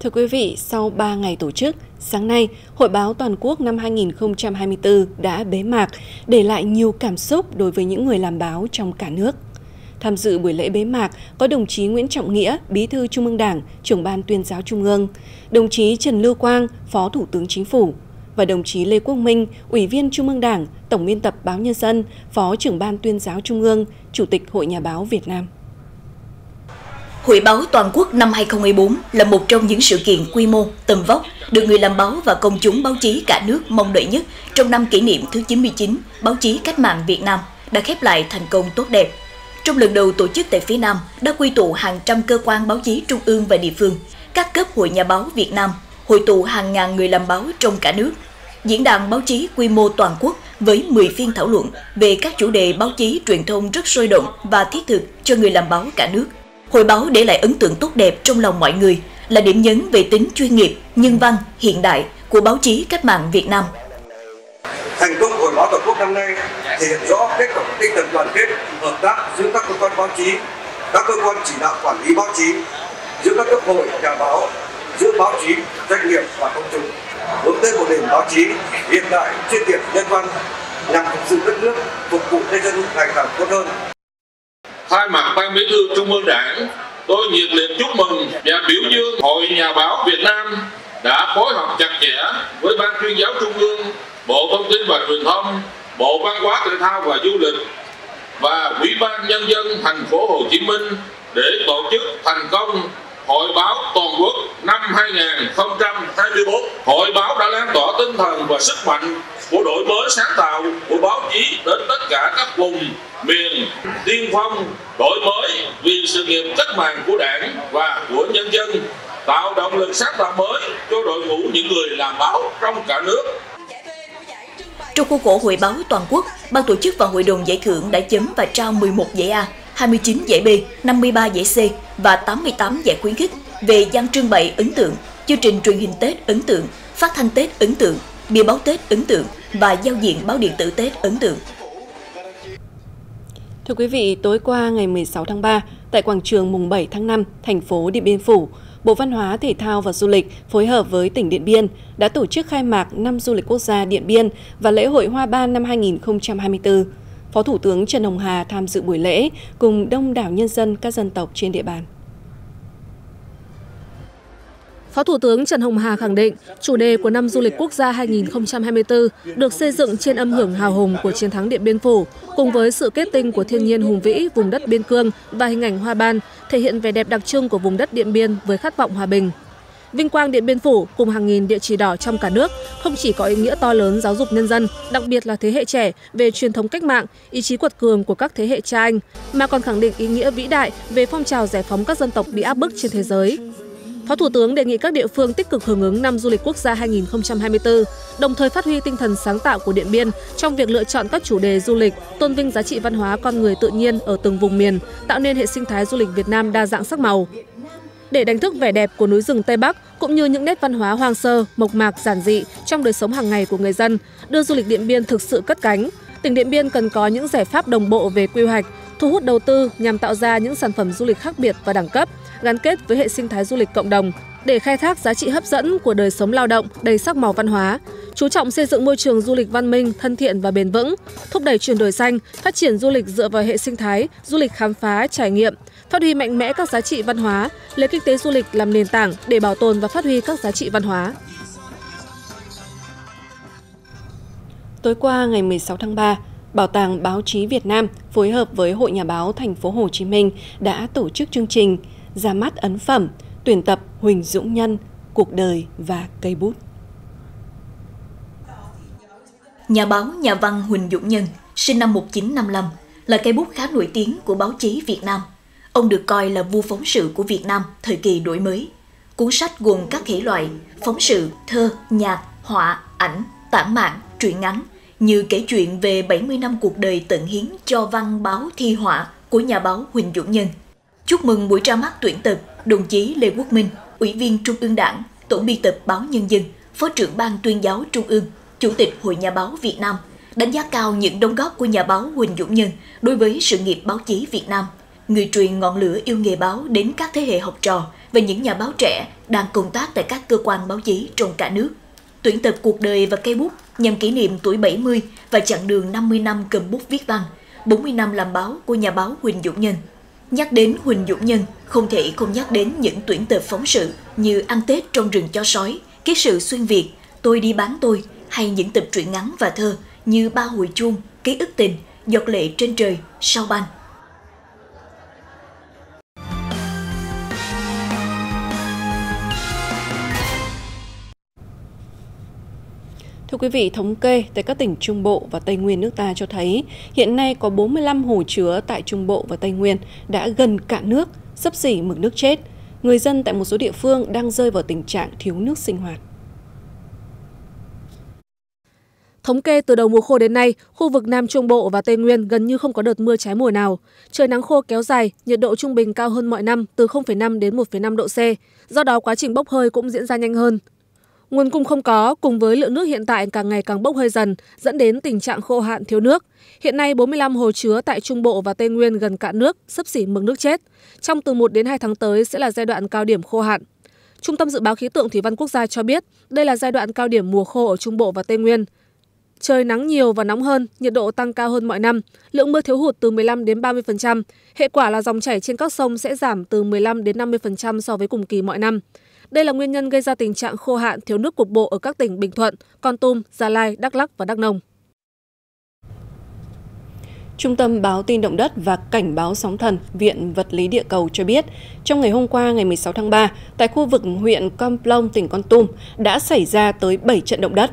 Thưa quý vị, sau 3 ngày tổ chức, sáng nay, Hội báo toàn quốc năm 2024 đã bế mạc, để lại nhiều cảm xúc đối với những người làm báo trong cả nước. Tham dự buổi lễ bế mạc có đồng chí Nguyễn Trọng Nghĩa, Bí thư Trung ương Đảng, Trưởng ban Tuyên giáo Trung ương, đồng chí Trần Lưu Quang, Phó Thủ tướng Chính phủ và đồng chí Lê Quốc Minh, Ủy viên Trung ương Đảng, Tổng biên tập Báo Nhân dân, Phó Trưởng ban Tuyên giáo Trung ương, Chủ tịch Hội Nhà báo Việt Nam. Hội báo toàn quốc năm 2024 là một trong những sự kiện quy mô, tầm vóc được người làm báo và công chúng báo chí cả nước mong đợi nhất trong năm kỷ niệm thứ 99 Báo chí Cách mạng Việt Nam đã khép lại thành công tốt đẹp. Trong lần đầu tổ chức tại phía Nam đã quy tụ hàng trăm cơ quan báo chí trung ương và địa phương, các cấp Hội Nhà báo Việt Nam, hội tụ hàng ngàn người làm báo trong cả nước. Diễn đàn báo chí quy mô toàn quốc với 10 phiên thảo luận về các chủ đề báo chí truyền thông rất sôi động và thiết thực cho người làm báo cả nước. Hội báo để lại ấn tượng tốt đẹp trong lòng mọi người, là điểm nhấn về tính chuyên nghiệp, nhân văn, hiện đại của báo chí cách mạng Việt Nam. Thành công Hội báo toàn quốc năm nay thể hiện rõ kết quả tinh thần đoàn kết, hợp tác giữa các cơ quan báo chí, các cơ quan chỉ đạo quản lý báo chí, giữa các cấp hội, nhà báo, giữa báo chí, doanh nghiệp và công chúng, hướng tới một nền báo chí hiện đại, chuyên nghiệp, nhân văn, nhằm phục sự đất nước, phục vụ nhân dân ngày càng tốt hơn. Thay mặt Ban Bí thư Trung ương Đảng, tôi nhiệt liệt chúc mừng và biểu dương Hội Nhà báo Việt Nam đã phối hợp chặt chẽ với Ban Tuyên giáo Trung ương, Bộ Thông tin và Truyền thông, Bộ Văn hóa Thể thao và Du lịch và Ủy ban Nhân dân Thành phố Hồ Chí Minh để tổ chức thành công Hội báo toàn quốc năm 2024. Hội báo đã lan tỏa tinh thần và sức mạnh của đổi mới sáng tạo của báo chí đến tất cả các vùng, miền, tiên phong, đổi mới vì sự nghiệp cách mạng của Đảng và của nhân dân, tạo động lực sáng tạo mới cho đội ngũ những người làm báo trong cả nước. Trong khuôn khổ Hội báo toàn quốc, Ban tổ chức và Hội đồng giải thưởng đã chấm và trao 11 giải A, 29 giải B, 53 giải C và 88 giải khuyến khích về gian trưng bày ấn tượng, chương trình truyền hình Tết ấn tượng, phát thanh Tết ấn tượng, bìa báo Tết ấn tượng và giao diện báo điện tử Tết ấn tượng. Thưa quý vị, tối qua ngày 16 tháng 3, tại quảng trường mùng 7 tháng 5, thành phố Điện Biên Phủ, Bộ Văn hóa, Thể thao và Du lịch phối hợp với tỉnh Điện Biên đã tổ chức khai mạc năm du lịch quốc gia Điện Biên và lễ hội Hoa Ban năm 2024. Phó Thủ tướng Trần Hồng Hà tham dự buổi lễ cùng đông đảo nhân dân các dân tộc trên địa bàn. Phó Thủ tướng Trần Hồng Hà khẳng định, chủ đề của năm du lịch quốc gia 2024 được xây dựng trên âm hưởng hào hùng của chiến thắng Điện Biên Phủ, cùng với sự kết tinh của thiên nhiên hùng vĩ vùng đất biên cương và hình ảnh hoa ban, thể hiện vẻ đẹp đặc trưng của vùng đất Điện Biên với khát vọng hòa bình. Vinh quang Điện Biên Phủ cùng hàng nghìn địa chỉ đỏ trong cả nước không chỉ có ý nghĩa to lớn giáo dục nhân dân, đặc biệt là thế hệ trẻ về truyền thống cách mạng, ý chí quật cường của các thế hệ cha anh, mà còn khẳng định ý nghĩa vĩ đại về phong trào giải phóng các dân tộc bị áp bức trên thế giới. Phó Thủ tướng đề nghị các địa phương tích cực hưởng ứng năm du lịch quốc gia 2024, đồng thời phát huy tinh thần sáng tạo của Điện Biên trong việc lựa chọn các chủ đề du lịch, tôn vinh giá trị văn hóa con người tự nhiên ở từng vùng miền, tạo nên hệ sinh thái du lịch Việt Nam đa dạng sắc màu. Để đánh thức vẻ đẹp của núi rừng Tây Bắc cũng như những nét văn hóa hoang sơ, mộc mạc, giản dị trong đời sống hàng ngày của người dân, đưa du lịch Điện Biên thực sự cất cánh, tỉnh Điện Biên cần có những giải pháp đồng bộ về quy hoạch, thu hút đầu tư nhằm tạo ra những sản phẩm du lịch khác biệt và đẳng cấp, gắn kết với hệ sinh thái du lịch cộng đồng để khai thác giá trị hấp dẫn của đời sống lao động đầy sắc màu văn hóa, chú trọng xây dựng môi trường du lịch văn minh, thân thiện và bền vững, thúc đẩy chuyển đổi xanh, phát triển du lịch dựa vào hệ sinh thái, du lịch khám phá, trải nghiệm, phát huy mạnh mẽ các giá trị văn hóa, lấy kinh tế du lịch làm nền tảng để bảo tồn và phát huy các giá trị văn hóa. Tối qua ngày 16 tháng 3, Bảo tàng Báo chí Việt Nam phối hợp với Hội Nhà báo Thành phố Hồ Chí Minh đã tổ chức chương trình ra mắt ấn phẩm tuyển tập Huỳnh Dũng Nhân, cuộc đời và cây bút. Nhà báo, nhà văn Huỳnh Dũng Nhân, sinh năm 1955, là cây bút khá nổi tiếng của báo chí Việt Nam. Ông được coi là vua phóng sự của Việt Nam thời kỳ đổi mới. Cuốn sách gồm các thể loại phóng sự, thơ, nhạc, họa, ảnh, tản mạn, truyện ngắn như kể chuyện về 70 năm cuộc đời tận hiến cho văn báo thi họa của nhà báo Huỳnh Dũng Nhân. Chúc mừng buổi ra mắt tuyển tập, đồng chí Lê Quốc Minh, Ủy viên Trung ương Đảng, Tổng biên tập Báo Nhân dân, Phó trưởng Ban Tuyên giáo Trung ương, Chủ tịch Hội Nhà báo Việt Nam đánh giá cao những đóng góp của nhà báo Huỳnh Dũng Nhân đối với sự nghiệp báo chí Việt Nam, người truyền ngọn lửa yêu nghề báo đến các thế hệ học trò và những nhà báo trẻ đang công tác tại các cơ quan báo chí trong cả nước. Tuyển tập cuộc đời và cây bút nhằm kỷ niệm tuổi 70 và chặng đường 50 năm cầm bút viết văn, 40 năm làm báo của nhà báo Huỳnh Dũng Nhân. Nhắc đến Huỳnh Dũng Nhân, không thể không nhắc đến những tuyển tập phóng sự như Ăn Tết trong rừng cho sói, Ký sự xuyên Việt, Tôi đi bán tôi, hay những tập truyện ngắn và thơ như Ba hồi chuông, Ký ức tình, Giọt lệ trên trời, Sao băng. Thưa quý vị, thống kê tại các tỉnh Trung Bộ và Tây Nguyên nước ta cho thấy hiện nay có 45 hồ chứa tại Trung Bộ và Tây Nguyên đã gần cạn nước, xấp xỉ mực nước chết. Người dân tại một số địa phương đang rơi vào tình trạng thiếu nước sinh hoạt. Thống kê từ đầu mùa khô đến nay, khu vực Nam Trung Bộ và Tây Nguyên gần như không có đợt mưa trái mùa nào. Trời nắng khô kéo dài, nhiệt độ trung bình cao hơn mọi năm từ 0,5 đến 1,5 độ C, do đó quá trình bốc hơi cũng diễn ra nhanh hơn. Nguồn cung không có, cùng với lượng nước hiện tại càng ngày càng bốc hơi dần, dẫn đến tình trạng khô hạn thiếu nước. Hiện nay, 45 hồ chứa tại Trung Bộ và Tây Nguyên gần cạn nước, xấp xỉ mực nước chết. Trong từ 1 đến 2 tháng tới sẽ là giai đoạn cao điểm khô hạn. Trung tâm Dự báo Khí tượng Thủy văn Quốc gia cho biết, đây là giai đoạn cao điểm mùa khô ở Trung Bộ và Tây Nguyên. Trời nắng nhiều và nóng hơn, nhiệt độ tăng cao hơn mọi năm, lượng mưa thiếu hụt từ 15 đến 30%, hệ quả là dòng chảy trên các sông sẽ giảm từ 15 đến 50% so với cùng kỳ mọi năm. Đây là nguyên nhân gây ra tình trạng khô hạn thiếu nước cục bộ ở các tỉnh Bình Thuận, Kon Tum, Gia Lai, Đắk Lắk và Đắk Nông. Trung tâm báo tin động đất và cảnh báo sóng thần, Viện Vật lý Địa cầu cho biết, trong ngày hôm qua ngày 16 tháng 3, tại khu vực huyện Kon Plông, tỉnh Kon Tum đã xảy ra tới 7 trận động đất.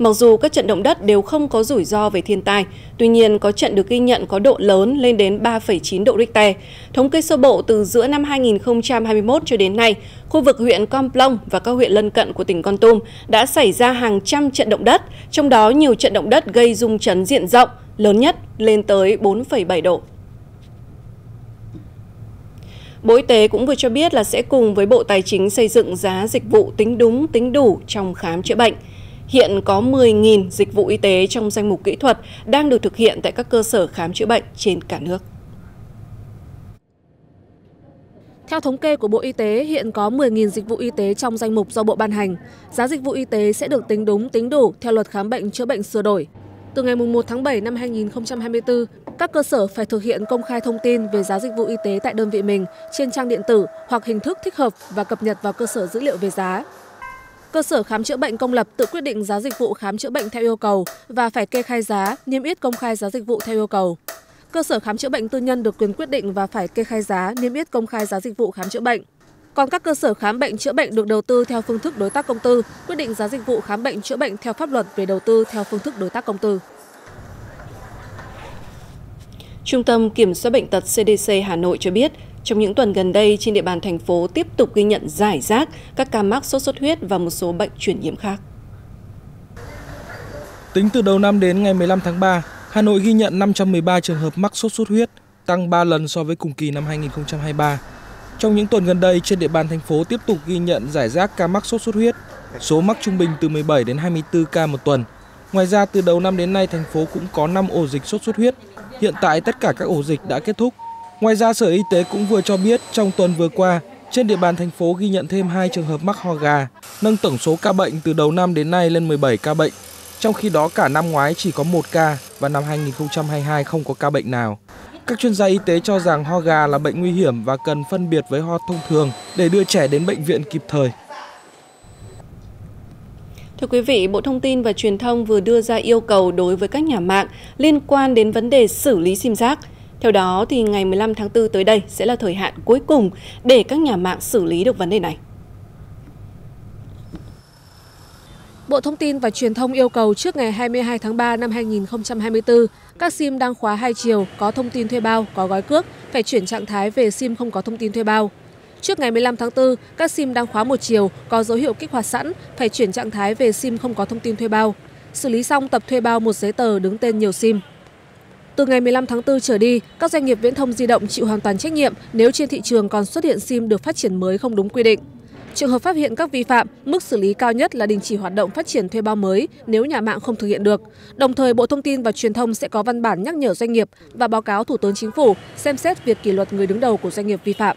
Mặc dù các trận động đất đều không có rủi ro về thiên tai, tuy nhiên có trận được ghi nhận có độ lớn lên đến 3,9 độ Richter. Thống kê sơ bộ từ giữa năm 2021 cho đến nay, khu vực huyện Kon Plông và các huyện lân cận của tỉnh Kon Tum đã xảy ra hàng trăm trận động đất, trong đó nhiều trận động đất gây rung chấn diện rộng, lớn nhất lên tới 4,7 độ. Bộ Y tế cũng vừa cho biết là sẽ cùng với Bộ Tài chính xây dựng giá dịch vụ tính đúng, tính đủ trong khám chữa bệnh. Hiện có 10.000 dịch vụ y tế trong danh mục kỹ thuật đang được thực hiện tại các cơ sở khám chữa bệnh trên cả nước. Theo thống kê của Bộ Y tế, hiện có 10.000 dịch vụ y tế trong danh mục do Bộ ban hành. Giá dịch vụ y tế sẽ được tính đúng, tính đủ theo Luật khám bệnh chữa bệnh sửa đổi. Từ ngày 1 tháng 7 năm 2024, các cơ sở phải thực hiện công khai thông tin về giá dịch vụ y tế tại đơn vị mình trên trang điện tử hoặc hình thức thích hợp và cập nhật vào cơ sở dữ liệu về giá. Cơ sở khám chữa bệnh công lập tự quyết định giá dịch vụ khám chữa bệnh theo yêu cầu và phải kê khai giá, niêm yết công khai giá dịch vụ theo yêu cầu. Cơ sở khám chữa bệnh tư nhân được quyền quyết định và phải kê khai giá, niêm yết công khai giá dịch vụ khám chữa bệnh. Còn các cơ sở khám bệnh chữa bệnh được đầu tư theo phương thức đối tác công tư, quyết định giá dịch vụ khám bệnh chữa bệnh theo pháp luật về đầu tư theo phương thức đối tác công tư. Trung tâm Kiểm soát Bệnh tật CDC Hà Nội cho biết, trong những tuần gần đây, trên địa bàn thành phố tiếp tục ghi nhận rải rác các ca mắc sốt xuất huyết và một số bệnh truyền nhiễm khác. Tính từ đầu năm đến ngày 15 tháng 3, Hà Nội ghi nhận 513 trường hợp mắc sốt xuất huyết, tăng 3 lần so với cùng kỳ năm 2023. Trong những tuần gần đây, trên địa bàn thành phố tiếp tục ghi nhận rải rác ca mắc sốt xuất huyết, số mắc trung bình từ 17 đến 24 ca một tuần. Ngoài ra, từ đầu năm đến nay, thành phố cũng có 5 ổ dịch sốt xuất huyết. Hiện tại, tất cả các ổ dịch đã kết thúc. Ngoài ra, Sở Y tế cũng vừa cho biết trong tuần vừa qua, trên địa bàn thành phố ghi nhận thêm 2 trường hợp mắc ho gà, nâng tổng số ca bệnh từ đầu năm đến nay lên 17 ca bệnh. Trong khi đó, cả năm ngoái chỉ có 1 ca và năm 2022 không có ca bệnh nào. Các chuyên gia y tế cho rằng ho gà là bệnh nguy hiểm và cần phân biệt với ho thông thường để đưa trẻ đến bệnh viện kịp thời. Thưa quý vị, Bộ Thông tin và Truyền thông vừa đưa ra yêu cầu đối với các nhà mạng liên quan đến vấn đề xử lý sim rác. Theo đó, thì ngày 15 tháng 4 tới đây sẽ là thời hạn cuối cùng để các nhà mạng xử lý được vấn đề này. Bộ Thông tin và Truyền thông yêu cầu trước ngày 22 tháng 3 năm 2024, các SIM đang khóa 2 chiều, có thông tin thuê bao, có gói cước, phải chuyển trạng thái về SIM không có thông tin thuê bao. Trước ngày 15 tháng 4, các SIM đang khóa 1 chiều, có dấu hiệu kích hoạt sẵn, phải chuyển trạng thái về SIM không có thông tin thuê bao. Xử lý xong tập thuê bao một giấy tờ đứng tên nhiều SIM. Từ ngày 15 tháng 4 trở đi, các doanh nghiệp viễn thông di động chịu hoàn toàn trách nhiệm nếu trên thị trường còn xuất hiện SIM được phát triển mới không đúng quy định. Trường hợp phát hiện các vi phạm, mức xử lý cao nhất là đình chỉ hoạt động phát triển thuê bao mới nếu nhà mạng không thực hiện được. Đồng thời, Bộ Thông tin và Truyền thông sẽ có văn bản nhắc nhở doanh nghiệp và báo cáo Thủ tướng Chính phủ xem xét việc kỷ luật người đứng đầu của doanh nghiệp vi phạm.